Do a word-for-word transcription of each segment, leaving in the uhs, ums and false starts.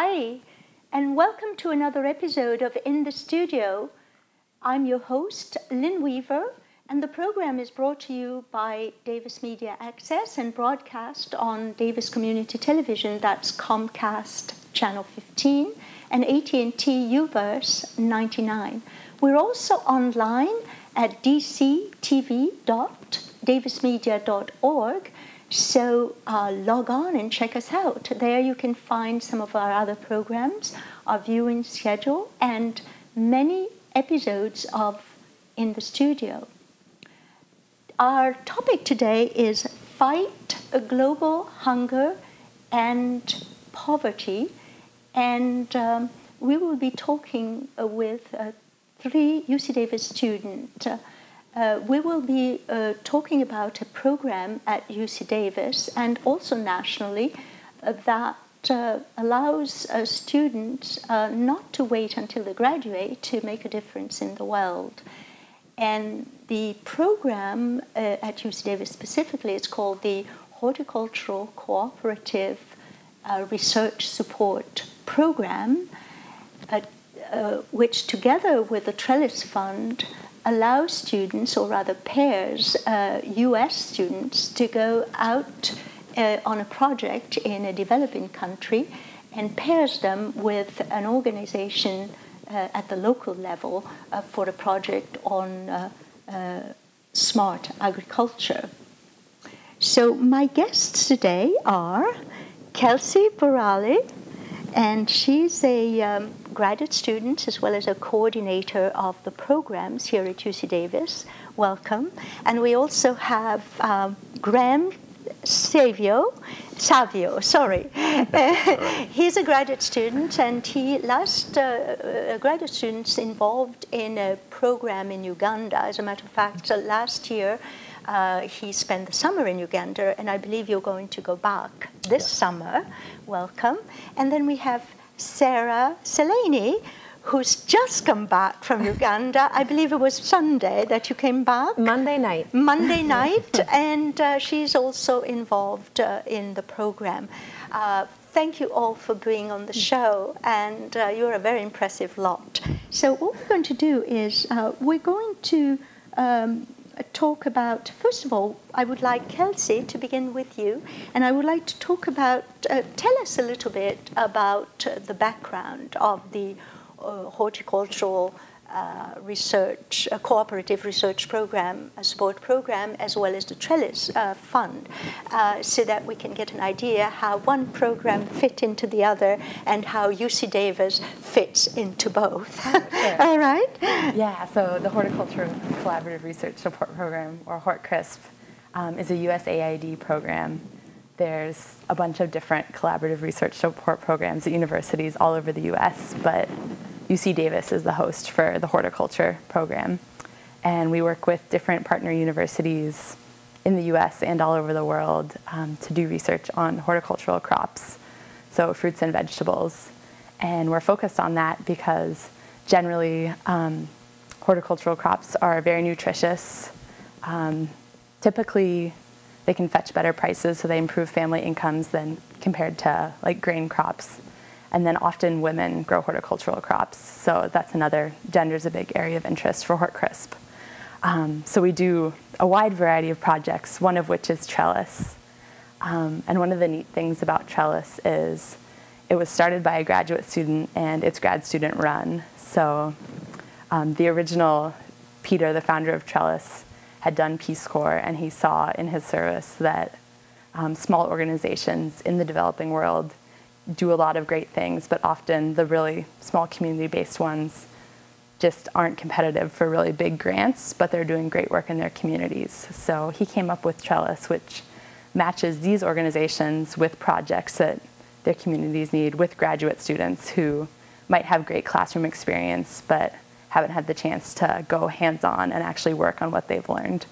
Hi, and welcome to another episode of In the Studio. I'm your host, Lynn Weaver, and the program is brought to you by Davis Media Access and broadcast on Davis Community Television, that's Comcast Channel fifteen, and A T and T Uverse ninety-nine. We're also online at d c t v dot davis media dot org, so uh, log on and check us out. There you can find some of our other programs, our viewing schedule, and many episodes of In the Studio. Our topic today is Fight Global Hunger and Poverty, and um, we will be talking uh, with uh, three U C Davis students. Uh, Uh, we will be uh, talking about a program at U C Davis and also nationally uh, that uh, allows uh, students uh, not to wait until they graduate to make a difference in the world. And the program uh, at U C Davis specifically is called the Horticultural Cooperative uh, Research Support Program, uh, uh, which together with the Trellis Fund allow students, or rather pairs, uh, U S students to go out uh, on a project in a developing country and pairs them with an organization uh, at the local level uh, for a project on uh, uh, smart agriculture. So my guests today are Kelsey Barale, and she's a um, graduate student as well as a coordinator of the programs here at U C Davis. Welcome. And we also have um, Graham Savio, Savio, sorry. He's a graduate student, and he last uh, graduate students involved in a program in Uganda. As a matter of fact, uh, last year uh, he spent the summer in Uganda, and I believe you're going to go back this yeah. summer. Welcome. And then we have Sarah Sahlaney, who's just come back from Uganda. I believe it was Sunday that you came back. Monday night. Monday night, and uh, she's also involved uh, in the program. Uh, thank you all for being on the show, and uh, you're a very impressive lot. So what we're going to do is uh, we're going to um, talk about, first of all, I would like Kelsey to begin with you, and I would like to talk about, uh, tell us a little bit about uh, the background of the uh, horticultural uh, research, uh, cooperative research program, a support program, as well as the Trellis uh, Fund, uh, so that we can get an idea how one program fit into the other and how U C Davis fits into both. Sure. All right? Yeah, so the Horticultural Collaborative Research Support Program, or HortCRISP, um, is a U S A I D program. There's a bunch of different collaborative research support programs at universities all over the U S, but U C Davis is the host for the horticulture program, and we work with different partner universities in the U S and all over the world um, to do research on horticultural crops, so fruits and vegetables. And we're focused on that because generally um, horticultural crops are very nutritious. Um, typically they can fetch better prices, so they improve family incomes than compared to like grain crops. And then often women grow horticultural crops, so that's another, gender's a big area of interest for HortCRISP. Um, so we do a wide variety of projects, one of which is Trellis. Um, and one of the neat things about Trellis is it was started by a graduate student and it's grad student run. So um, the original Peter, the founder of Trellis, had done Peace Corps, and he saw in his service that um, small organizations in the developing world do a lot of great things, but often the really small community-based ones just aren't competitive for really big grants, but they're doing great work in their communities. So he came up with Trellis, which matches these organizations with projects that their communities need, with graduate students who might have great classroom experience, but haven't had the chance to go hands-on and actually work on what they've learned.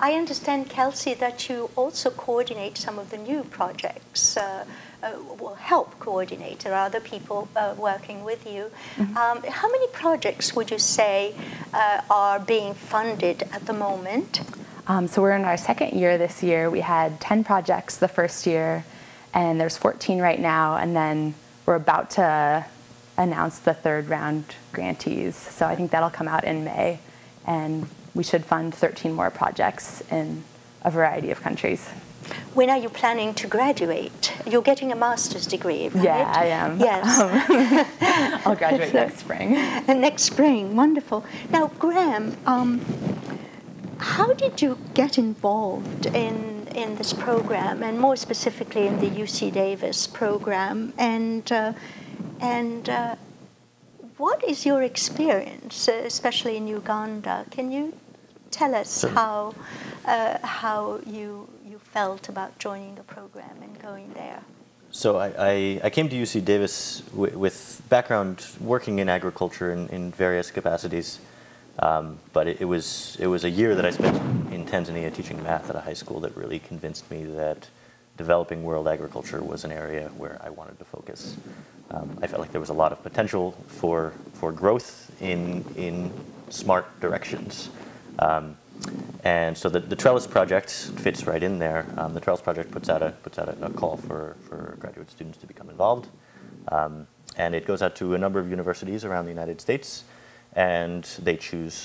I understand, Kelsey, that you also coordinate some of the new projects, uh, uh, will help coordinate. There are other people uh, working with you. Mm-hmm. um, how many projects would you say uh, are being funded at the moment? Um, so we're in our second year this year. We had ten projects the first year, and there's fourteen right now, and then we're about to announce the third round grantees. So I think that'll come out in May, and we should fund thirteen more projects in a variety of countries. When are you planning to graduate? You're getting a master's degree, right? Yeah, I am. Yes. Um, I'll graduate next spring. Next spring, wonderful. Now, Graham, um, how did you get involved in, in this program, and more specifically in the U C Davis program? And, uh, and uh, what is your experience, especially in Uganda? Can you tell us how, uh, how you... felt about joining the program and going there? So I, I, I came to U C Davis w with background working in agriculture in, in various capacities, um, but it, it was it was a year that I spent in Tanzania teaching math at a high school that really convinced me that developing world agriculture was an area where I wanted to focus. Um, I felt like there was a lot of potential for for growth in in smart directions. Um, And so the, the Trellis project fits right in there. Um, the Trellis project puts out a puts out a, a call for, for graduate students to become involved, um, and it goes out to a number of universities around the United States, and they choose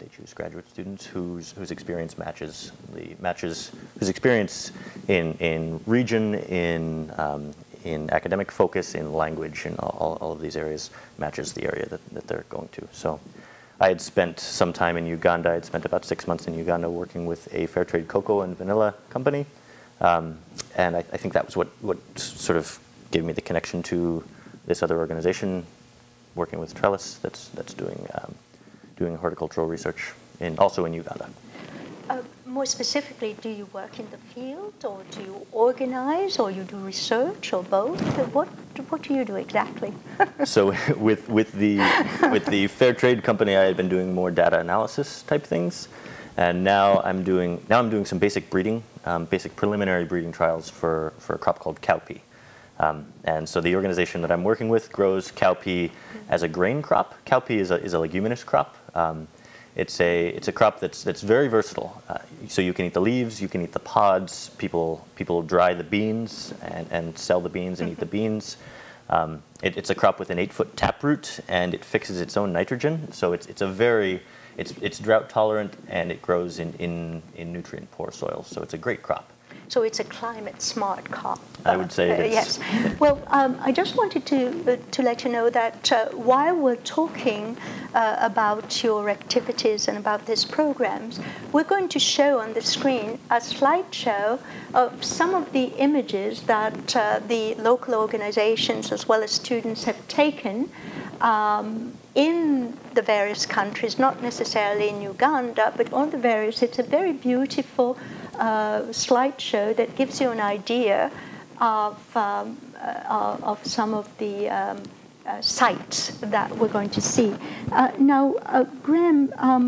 they choose graduate students whose whose experience matches the matches whose experience in in region, in um, in academic focus, in language, in all, all of these areas matches the area that, that they're going to. So I had spent some time in Uganda. I had spent about six months in Uganda working with a fair trade cocoa and vanilla company. Um, and I, I think that was what, what sort of gave me the connection to this other organization working with Trellis that's, that's doing, um, doing horticultural research in, also in Uganda. Uh, more specifically, do you work in the field, or do you organize, or you do research, or both? What what do you do exactly? So with with the with the fair trade company, I had been doing more data analysis type things, and now I'm doing now I'm doing some basic breeding, um, basic preliminary breeding trials for for a crop called cowpea, um, and so the organization that I'm working with grows cowpea mm-hmm. as a grain crop. Cowpea is a is a leguminous crop. Um, It's a it's a crop that's that's very versatile. Uh, so you can eat the leaves, you can eat the pods. People people dry the beans and, and sell the beans and eat the beans. Um, it, it's a crop with an eight foot taproot, and it fixes its own nitrogen. So it's it's a very it's it's drought tolerant, and it grows in in, in nutrient poor soils. So it's a great crop. So it's a climate smart crop. I would say uh, it is. Yes. Well, um, I just wanted to uh, to let you know that uh, while we're talking uh, about your activities and about these programs, we're going to show on the screen a slideshow of some of the images that uh, the local organizations as well as students have taken um, in the various countries, not necessarily in Uganda, but on the various. It's a very beautiful Uh, slideshow that gives you an idea of, um, uh, of some of the um, uh, sites that we're going to see. Uh, now, uh, Graham, um,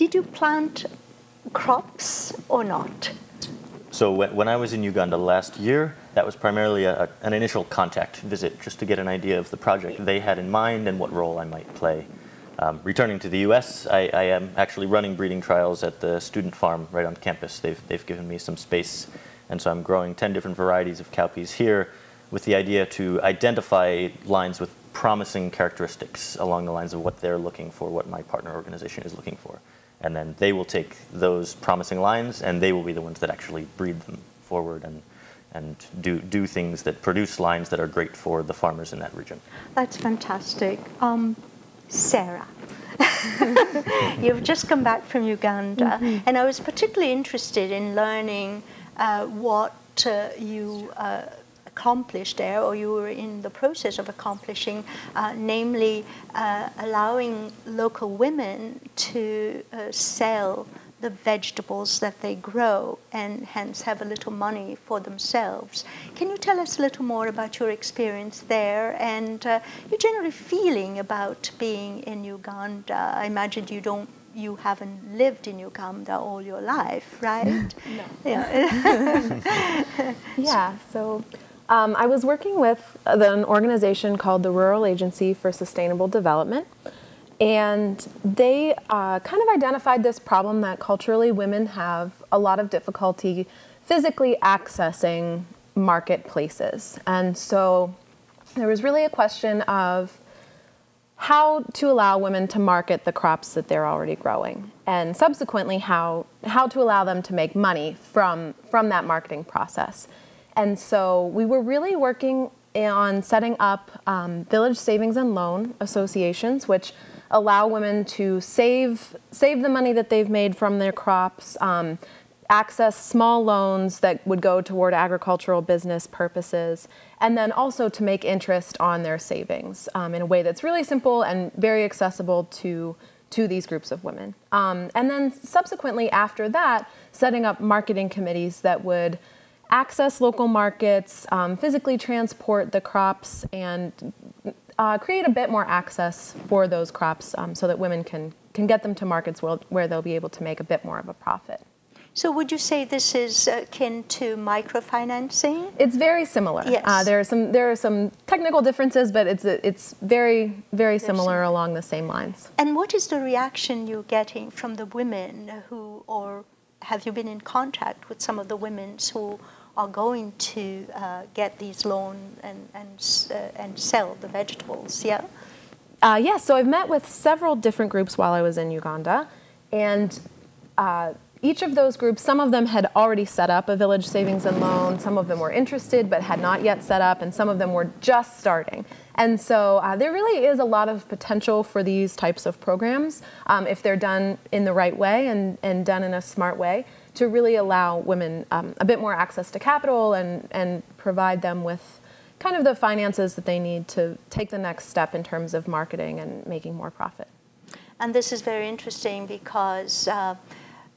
did you plant crops or not? So when, when I was in Uganda last year, that was primarily a, an initial contact visit just to get an idea of the project they had in mind and what role I might play. Um, returning to the U S, I, I am actually running breeding trials at the student farm right on campus. They've, they've given me some space, and so I'm growing ten different varieties of cowpeas here with the idea to identify lines with promising characteristics along the lines of what they're looking for, what my partner organization is looking for. And then they will take those promising lines, and they will be the ones that actually breed them forward and and do, do things that produce lines that are great for the farmers in that region. That's fantastic. Um, Sarah, you've just come back from Uganda, mm-hmm. and I was particularly interested in learning uh, what uh, you uh, accomplished there, or you were in the process of accomplishing, uh, namely uh, allowing local women to uh, sell the vegetables that they grow and hence have a little money for themselves. Can you tell us a little more about your experience there and uh, your general feeling about being in Uganda? I imagine you don't, you haven't lived in Uganda all your life, right? No. Yeah. Yeah, so um, I was working with an organization called the Rural Agency for Sustainable Development. And they uh, kind of identified this problem that culturally women have a lot of difficulty physically accessing marketplaces. And so there was really a question of how to allow women to market the crops that they're already growing, and subsequently how, how to allow them to make money from, from that marketing process. And so we were really working on setting up um, village savings and loan associations, which allow women to save, save the money that they've made from their crops, um, access small loans that would go toward agricultural business purposes, and then also to make interest on their savings um, in a way that's really simple and very accessible to, to these groups of women. Um, and then subsequently after that, setting up marketing committees that would access local markets, um, physically transport the crops, and uh, create a bit more access for those crops um, so that women can, can get them to markets where, where they'll be able to make a bit more of a profit. So would you say this is akin to microfinancing? It's very similar. Yes. Uh, there are some there are some technical differences, but it's it's very very similar, similar along the same lines. And what is the reaction you're getting from the women who, or have you been in contact with some of the women who are going to uh, get these loans and and uh, and sell the vegetables? Yeah. Uh, yes. Yeah, so I've met with several different groups while I was in Uganda, and. Uh, Each of those groups, some of them had already set up a village savings and loan, some of them were interested but had not yet set up, and some of them were just starting. And so uh, there really is a lot of potential for these types of programs, um, if they're done in the right way and, and done in a smart way, to really allow women um, a bit more access to capital and, and provide them with kind of the finances that they need to take the next step in terms of marketing and making more profit. And this is very interesting because uh,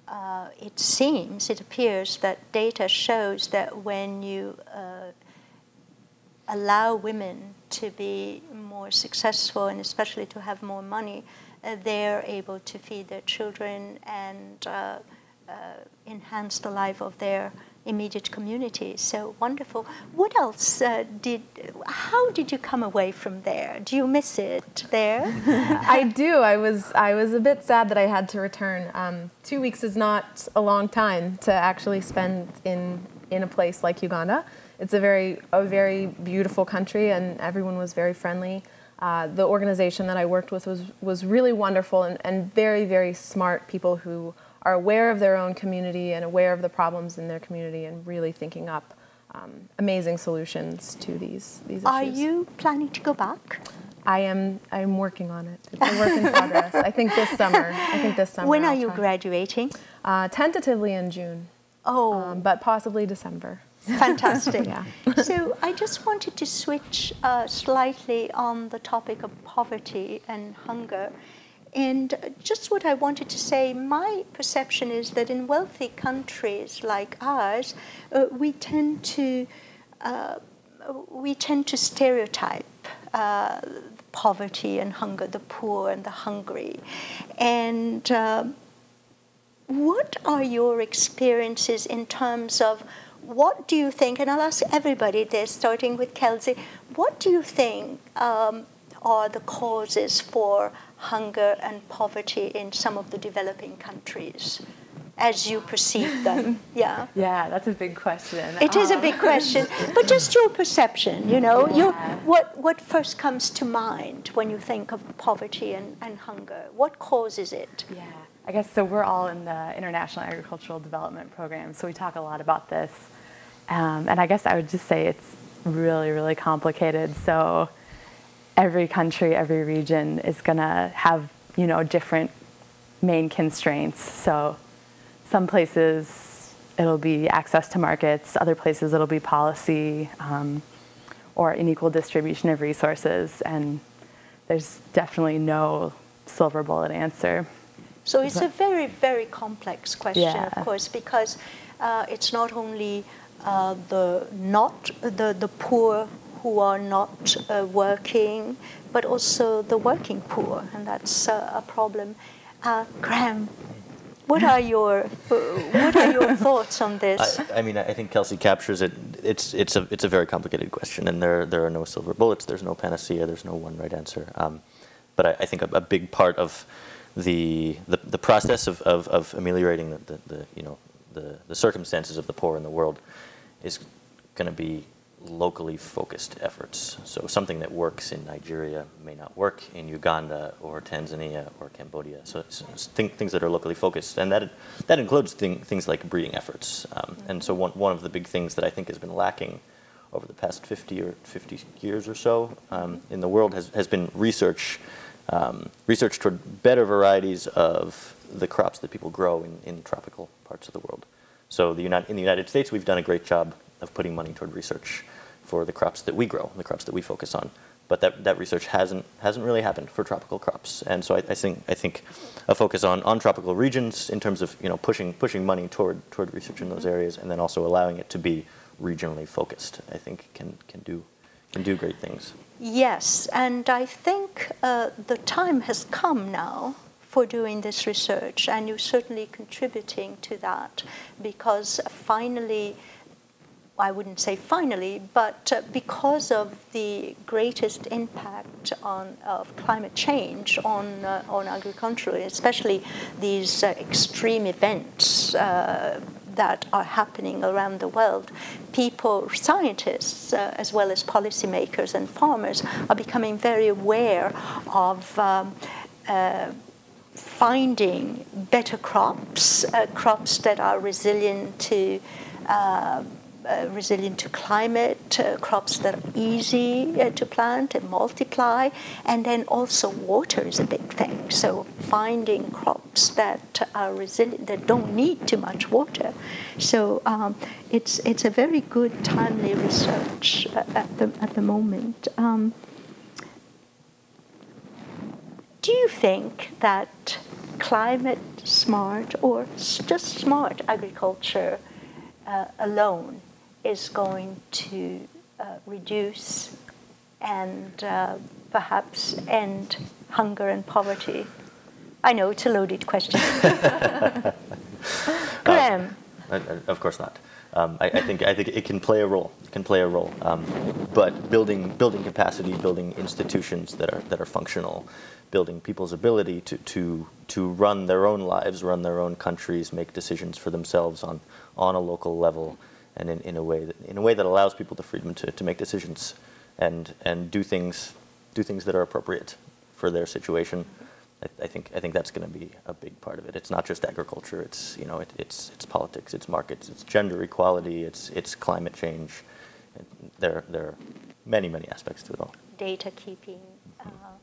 Uh, it seems, it appears that data shows that when you uh, allow women to be more successful and especially to have more money, uh, they're able to feed their children and uh, uh, enhance the life of their immediate community. So wonderful. What else uh, did, how did you come away from there? Do you miss it there? I do. I was, I was a bit sad that I had to return. Um, two weeks is not a long time to actually spend in, in a place like Uganda. It's a very, a very beautiful country, and everyone was very friendly. Uh, the organization that I worked with was, was really wonderful, and, and very, very smart people who are aware of their own community and aware of the problems in their community, and really thinking up um, amazing solutions to these, these issues. Are you planning to go back? I am. I'm working on it. It's a work in progress. I think this summer. I think this summer. When are I'll you try. graduating? Uh, tentatively in June. Oh. Um, but possibly December. Fantastic. Yeah. So I just wanted to switch uh, slightly on the topic of poverty and hunger. And just what I wanted to say, my perception is that in wealthy countries like ours, uh, we tend to uh, we tend to stereotype uh, poverty and hunger, the poor and the hungry. And uh, what are your experiences in terms of what do you think? And I'll ask everybody this, starting with Kelsey. What do you think um, are the causes for hunger and poverty in some of the developing countries, as you perceive them? Yeah. Yeah, that's a big question. It um. is a big question, but just your perception. You know, yeah. you what what first comes to mind when you think of poverty and, and hunger? What causes it? Yeah, I guess so. We're all in the International Agricultural Development Program, so we talk a lot about this, um, and I guess I would just say it's really, really complicated. So. Every country, every region is going to have, you know, different main constraints. So some places it'll be access to markets, other places it'll be policy um, or unequal distribution of resources. And there's definitely no silver bullet answer. So it's a very, very complex question, yeah. of course, because uh, it's not only uh, the, not the, the poor who are not uh, working, but also the working poor, and that's uh, a problem. Uh, Graham, what are your uh, what are your thoughts on this? I, I mean, I think Kelsey captures it. It's it's a it's a very complicated question, and there there are no silver bullets. There's no panacea. There's no one right answer. Um, but I, I think a, a big part of the the, the process of, of, of ameliorating the, the, the you know the, the circumstances of the poor in the world is going to be locally focused efforts. So something that works in Nigeria may not work in Uganda or Tanzania or Cambodia. So it's, it's think, things that are locally focused, and that that includes thing, things like breeding efforts. Um, and so one one of the big things that I think has been lacking over the past fifty or fifty years or so um, in the world has has been research um, research toward better varieties of the crops that people grow in, in tropical parts of the world. So the United, in the United States, we've done a great job of putting money toward research for the crops that we grow, the crops that we focus on. But that, that research hasn't hasn't really happened for tropical crops. And so I, I think I think a focus on, on tropical regions in terms of you know pushing pushing money toward toward research in those areas, and then also allowing it to be regionally focused, I think can can do can do great things. Yes, and I think uh, the time has come now for doing this research, and you're certainly contributing to that, because finally, I wouldn't say finally, but because of the greatest impact on, of climate change on, uh, on agriculture, especially these uh, extreme events uh, that are happening around the world, people, scientists, uh, as well as policymakers and farmers, are becoming very aware of um, uh, finding better crops, uh, crops that are resilient to uh, Uh, resilient to climate, uh, crops that are easy uh, to plant and multiply, and then also water is a big thing. So finding crops that are resilient, that don't need too much water. So um, it's it's a very good timely research uh, at the at the moment. Um, do you think that climate smart or just smart agriculture uh, alone is going to uh, reduce and uh, perhaps end hunger and poverty? I know it's a loaded question. Graham. Uh, of course not. Um, I, I think I think it can play a role. It can play a role. Um, but building building capacity, building institutions that are that are functional, building people's ability to to to run their own lives, run their own countries, make decisions for themselves on on a local level, and in, in a way that in a way that allows people the freedom to, to make decisions and and do things do things that are appropriate for their situation. I, I think I think that's going to be a big part of it. It's not just agriculture. It's you know it, it's it's politics. It's markets. It's gender equality. It's it's climate change. There there are many many aspects to it all. Data keeping, mm-hmm. uh,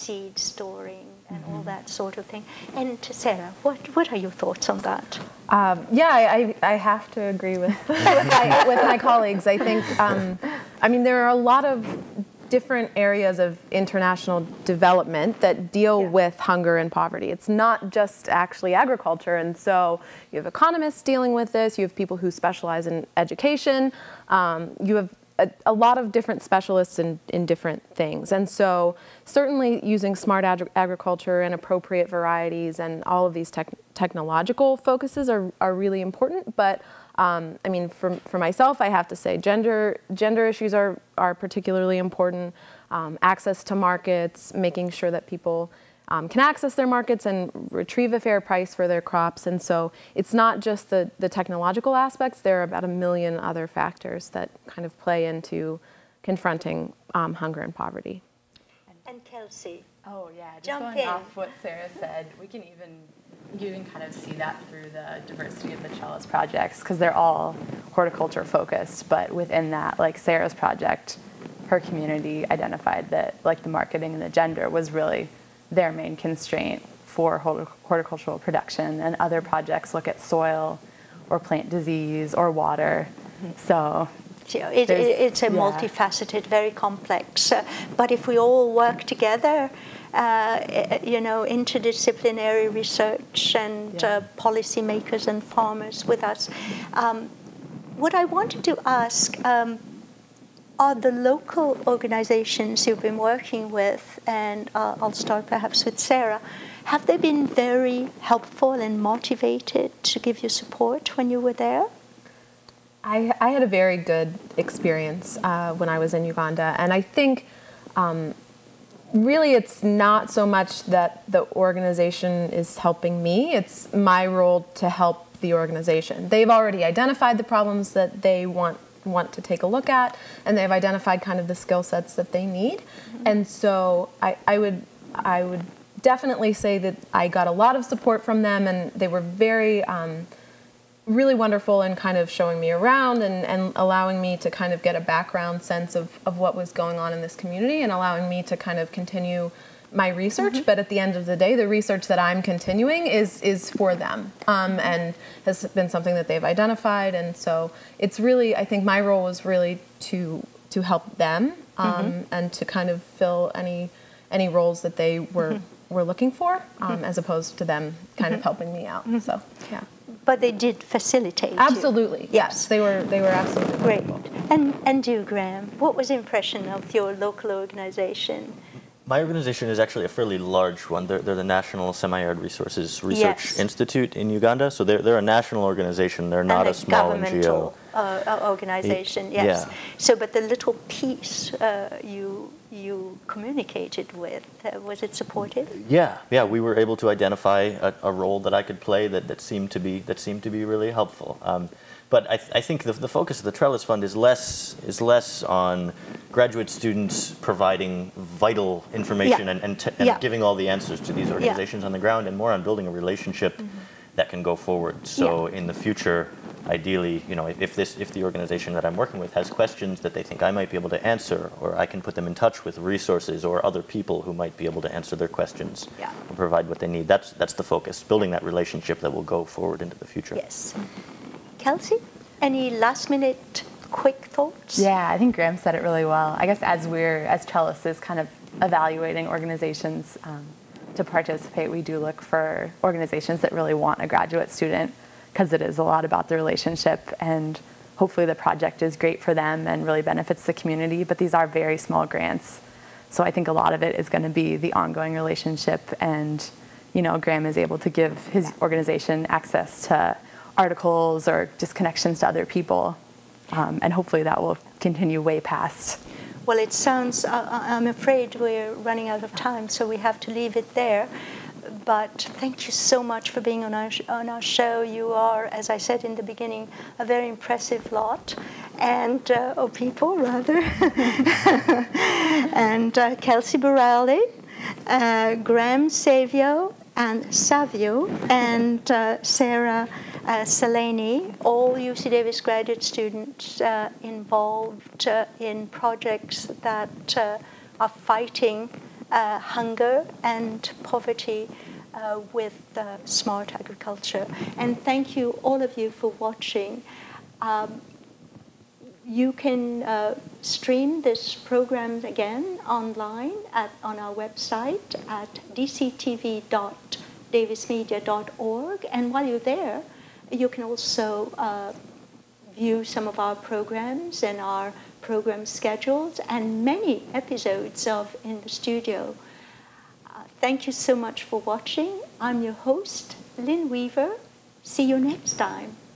seed storing, and mm-hmm. all that sort of thing. And Sarah, what what are your thoughts on that? Um, yeah, I, I I have to agree with with, my, with my colleagues. I think um, I mean there are a lot of different areas of international development that deal yeah. with hunger and poverty. It's not just actually agriculture, and so you have economists dealing with this, you have people who specialize in education, um, you have a, a lot of different specialists in, in different things. And so certainly using smart ag agriculture and appropriate varieties and all of these tech technological focuses are, are really important, but Um, I mean, for, for myself, I have to say gender, gender issues are, are particularly important. Um, access to markets, making sure that people um, can access their markets and retrieve a fair price for their crops. And so it's not just the, the technological aspects. There are about a million other factors that kind of play into confronting um, hunger and poverty. And Kelsey. Oh, yeah. Just Jump going in. Off what Sarah said, we can even... you can kind of see that through the diversity of the Trellis projects, because they're all horticulture focused, but within that, like Sarah's project, her community identified that like the marketing and the gender was really their main constraint for horticultural production, and other projects look at soil or plant disease or water. So it, it, it's a yeah. multifaceted, very complex, uh, but if we all work together, Uh, you know, interdisciplinary research and yeah. uh, policymakers and farmers with us. Um, what I wanted to ask, um, are the local organizations you've been working with, and uh, I'll start perhaps with Sarah, have they been very helpful and motivated to give you support when you were there? I, I had a very good experience uh, when I was in Uganda, and I think um, really, it's not so much that the organization is helping me, it's my role to help the organization. They've already identified the problems that they want want to take a look at, and they've identified kind of the skill sets that they need. Mm-hmm. And so I, I would I would definitely say that I got a lot of support from them, and they were very um, really wonderful in kind of showing me around and, and allowing me to kind of get a background sense of, of what was going on in this community, and allowing me to kind of continue my research. Mm-hmm. But at the end of the day, the research that I'm continuing is is for them, um, and has been something that they've identified. And so it's really, I think my role was really to to help them, um, mm-hmm. and to kind of fill any any roles that they were mm-hmm. were looking for, um, mm-hmm. as opposed to them kind mm-hmm. of helping me out. Mm-hmm. So yeah. But they did facilitate. Absolutely, you. Yes. yes. They were they were absolutely great. Wonderful. And and you, Graham, what was the impression of your local organization? My organization is actually a fairly large one. They're, they're the National Semi-Arid Resources Research yes. Institute in Uganda. So they're, they're a national organization. They're not and a, a small N G O. Uh, organization, yes. Yeah. So, but the little piece uh, you you communicated with, uh, was it supported? Yeah, yeah. We were able to identify a, a role that I could play that, that seemed to be that seemed to be really helpful. Um, But I, th I think the, the focus of the Trellis Fund is less is less on graduate students providing vital information yeah. and, and, t and yeah. giving all the answers to these organizations yeah. on the ground, and more on building a relationship mm-hmm. that can go forward. So yeah. in the future, ideally, you know, if, if this if the organization that I'm working with has questions that they think I might be able to answer, or I can put them in touch with resources or other people who might be able to answer their questions yeah. and provide what they need. That's that's the focus, building that relationship that will go forward into the future. Yes. Kelsey, any last minute quick thoughts? Yeah, I think Graham said it really well. I guess as we're, as Trellis is kind of evaluating organizations um, to participate, we do look for organizations that really want a graduate student, because it is a lot about the relationship, and hopefully the project is great for them and really benefits the community, but these are very small grants. So I think a lot of it is going to be the ongoing relationship, and, you know, Graham is able to give his organization access to articles or just connections to other people, um, and hopefully that will continue way past. Well, it sounds, uh, I'm afraid we're running out of time, so we have to leave it there. But thank you so much for being on our, on our show. You are, as I said in the beginning, a very impressive lot, and uh, or people rather. And uh, Kelsey Barale, uh, Graham Savio, and Savio, and uh, Sarah Uh, Sahlaney, all U C Davis graduate students uh, involved uh, in projects that uh, are fighting uh, hunger and poverty uh, with uh, smart agriculture. And thank you, all of you, for watching. Um, you can uh, stream this program again online at, on our website at d c t v dot davis media dot org, and while you're there, you can also uh, view some of our programs and our program schedules and many episodes of In the Studio. Uh, thank you so much for watching. I'm your host, Lynn Weaver. See you next time.